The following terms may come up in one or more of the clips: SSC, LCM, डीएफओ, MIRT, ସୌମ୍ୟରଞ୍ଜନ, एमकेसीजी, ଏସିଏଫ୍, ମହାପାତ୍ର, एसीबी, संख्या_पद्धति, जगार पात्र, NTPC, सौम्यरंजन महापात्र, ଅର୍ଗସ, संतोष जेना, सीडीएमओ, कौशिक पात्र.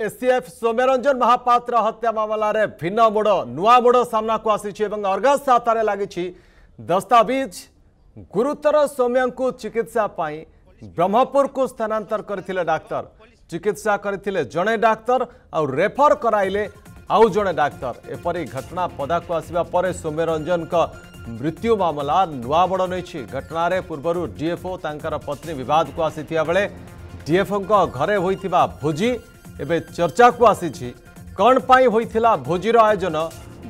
ACF सौम्यरंजन महापात्र हत्या मामला रे भिन्न मोड़ नुआ मोड़ सामना को आसी अर्गस हातारे लागी दस्ताविज गुरुतर सौम्य को चिकित्सा पाई ब्रह्मपुर को स्थानांतर करथिले डाक्टर। चिकित्सा करथिले जणे डाक्तर आ रेफर कराइले आउ जणे डाक्तर। एपरी घटना पदाकू आसिबा परे सौम्यरंजन का मृत्यु मामला नुआ मोड़ नहीं। घटन पूर्वर डीएफओ तांकर पत्नी विवाद को आसी बेले डीएफओ घरे होइथिबा भोजी एबे चर्चा को आसी। कौन पाई होइथिला भोजीर आयोजन?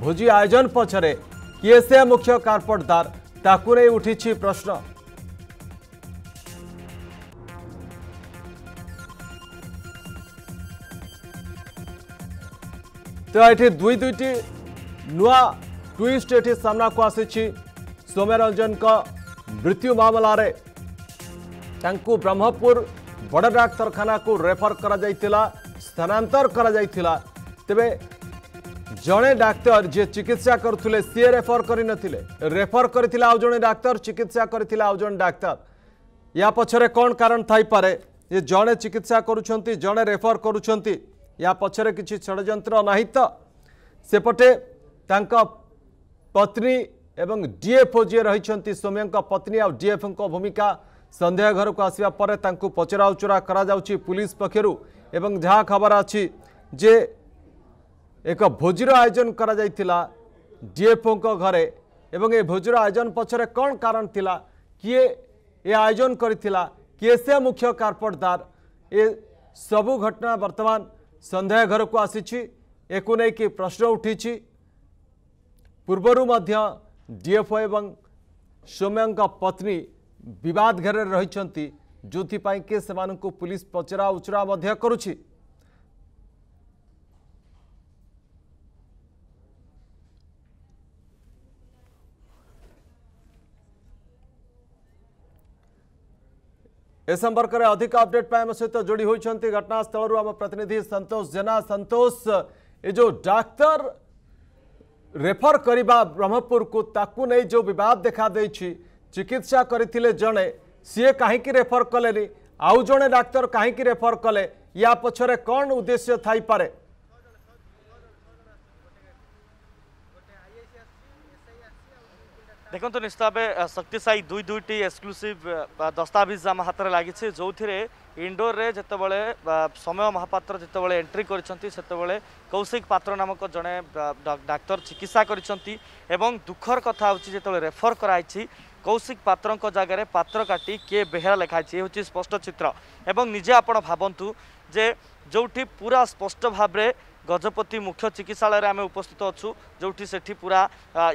भोजी आयोजन पछरे किए से मुख्य कारपटदार ताकू नै उठिछि प्रश्न। तो ये दुई दुईटी नुआ ट्विस्ट ये सामना को आसी। सौम्यरंजन का मृत्यु मामला रे तांकू ब्रह्मपुर बड़ डाक्तखाना को रेफर करा जाइतिला, स्थानांतर करा जाइतिला। तेबे जड़े डाक्तर जे चिकित्सा करथुले सी रेफर करि नथिले, रेफर करथिला आ जड़े डाक्तर, चिकित्सा करथिला आ जड़े डाक्तर। या पछरे कोन कारण थाई पारे? जे जड़े चिकित्सा करूछंती, जड़े रेफर करूछंती, या पछरे किछि षडयंत्र नाही त? सेपटे तांका पत्नी एवं डीएफओ जे रहिछंती सौम्यंका पत्नी आ डीएफओ को भूमिका संदेह घर को आसवा पर पचराउचरा करा जाउछि पुलिस पक्षरु। एवं जहाँ खबर अछि जे एक भोजीर आयोजन करा जाइतिला डीएफओ घरे एवं ए भोजीर आयोजन पछरे कोन कारण थिला? किए ए आयोजन करितिला? किए से मुख्य कारपटदार? ए सबु घटना वर्तमान संदेह घर को आसी कि प्रश्न उठी। पूर्वरु मध्य डीएफओ एवं सौम्यंका पत्नी विवाद घेरे रही जो कि सेमान को पुलिस पचरा उचरा करुछि। ए संपर्क में अधिक अपडेट पाए हम सहित जोड़ी होती घटनास्थल आम प्रतिनिधि संतोष जेना। संतोष, ये जो डाक्तर रेफर करवा ब्रह्मपुर को ताकू नहीं जो विवाद देखा देछि, चिकित्सा करथिले जणे, सीए काहींकि रेफर कलेनी, आउ जणे डाक्तर काहींकि रेफर कले? या पछरे कोन उद्देश्य थाई पारे? देखो तो निश्चित भाव शक्तिशायी दुई दुईटी एक्सक्लूसिव दस्तावेज आम हाथ में लगी जो इंडोर रे जिते बड़े सौम्य महापात्र जिते बड़े एंट्री करते कौशिक पात्र नामक जड़े डाक्तर चिकित्सा एवं दुखर कथा होती जो रेफर कराई कौशिक पात्र जगार पात्र काटी किए बेहरा लिखाई। ये हूँ स्पष्ट चित्र एवं निजे आप भावतु जे जो पूरा स्पष्ट भाव में गजपति मुख्य चिकित्सालय आम उपस्थित अच्छु जोठी सेठी पूरा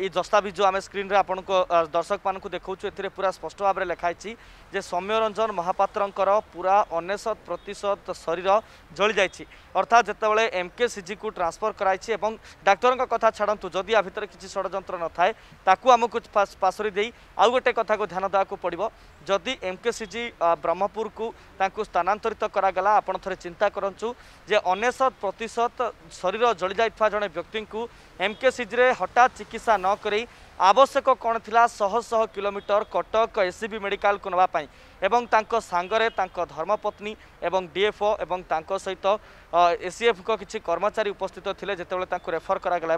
ये दस्तावेज जो आम स्क्रीन रे आपण को दर्शक मान को देखा ए पूरा स्पष्ट भाव में लिखाई जे सौम्यरंजन महापात्रंकर पूरा 99% शरीर जली जाइए। अर्थात जितेबाला एमके सीजी को ट्रांसफर कराई डाक्तर कथा छाड़ू जदि या भितर किसी षड्यंत्र न थाए ताकू आमको पासरी दे आउ गोटे कथा को ध्यान देवाक पड़ो। जदि एमके सीजी ब्रह्मपुर को स्थानांतरित करागला आपण थे चिंता करूँ जे 99% शरीर जली जाइए जड़े व्यक्ति को एमकेसीजी रे हठात चिकित्सा न करी आवश्यक कौन थिला शह शह किलोमीटर कटक एसीबी मेडिकल को नापी एवं सांगरे धर्मपत्नी एवं डीएफओ एवं सहित एसीएफ को किसी कर्मचारी उपस्थित थे जितेबाला रेफर करागला।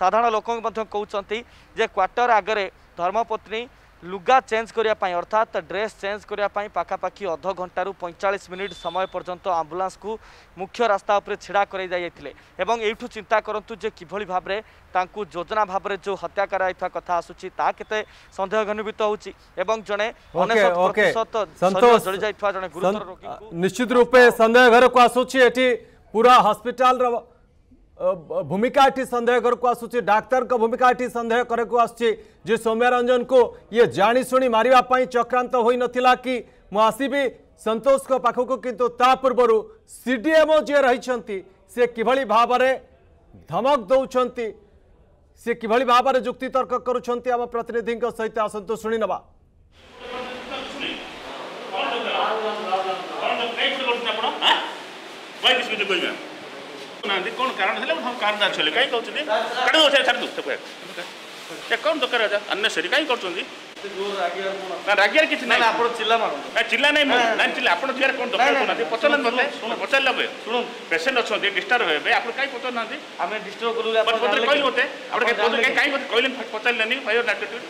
साधारण लोक कहते जे क्वार्टर आगे धर्मपत्नी लुगा चेंज करने अर्थात ड्रेस चेंज करने पखापाखि अध घंटारू 45 मिनिट समय पर्यंत आम्बुलांस को मुख्य रास्ता उपरे छिड़ा कराई जाइए। एवं चिंता करतु जे किभली भाव में तांकू योजना भाव में जो हत्या कराई कथा आसूची ता केते संदेह घनीभूत होउची एवं जने 99% जड़ी जाइथवा जने गुरुतर रोगी को निश्चित रूपे संदेह घर को आसूची। एठी पूरा हॉस्पिटल रो भूमिका एटी संदेह घर को आसूची, डाक्तर का भूमिका एटी संदेह घर को आसूची जे सौम्यरंजन को ये जानी सुनी मारिबा पई चक्रांत होई नथिला कि मु आसीबी संतोष को पाखको, किंतु ता पूर्वरु सीडीएमओ जे रहिसंती से किभली भाव रे धमक दउछंती, से किभली भाव में जुक्ति तर्क करुछंती आम प्रतिनिधि सहित आसतु शुणी नवा। कौन कारण है? हम कारण जान छले काई कहउछनी काट दो छाड़ दो कौन दरकार अन्य सरी काई करछोंदी। ना रागियार किसी ना आप चिल्ला मारो ना चिल्ला नहीं ना चिल्ला आप कौन दरकार पचार पचारे शुणु पेसेंट अच्छा डिस्टर्ब हे आप कहीं पचार ना आम डिस्टर्ब करूँ कहूँ मत कहीं कहले पचारे फायर एटीट्यूड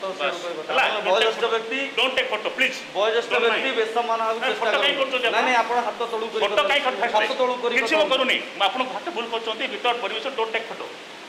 बयोज्येष्ठ व्यक्ति डोंट टेक फोटो प्लीज बयोज्येष्ठ व्यक्ति बेसमान आउ फोटो काई करछो ना आपण हाथ तळु करी फोटो काई करछो हाथ तळु करी किछो करूनी आपण हाथ भूल करछो भीतर परिवेश डोंट टेक फोटो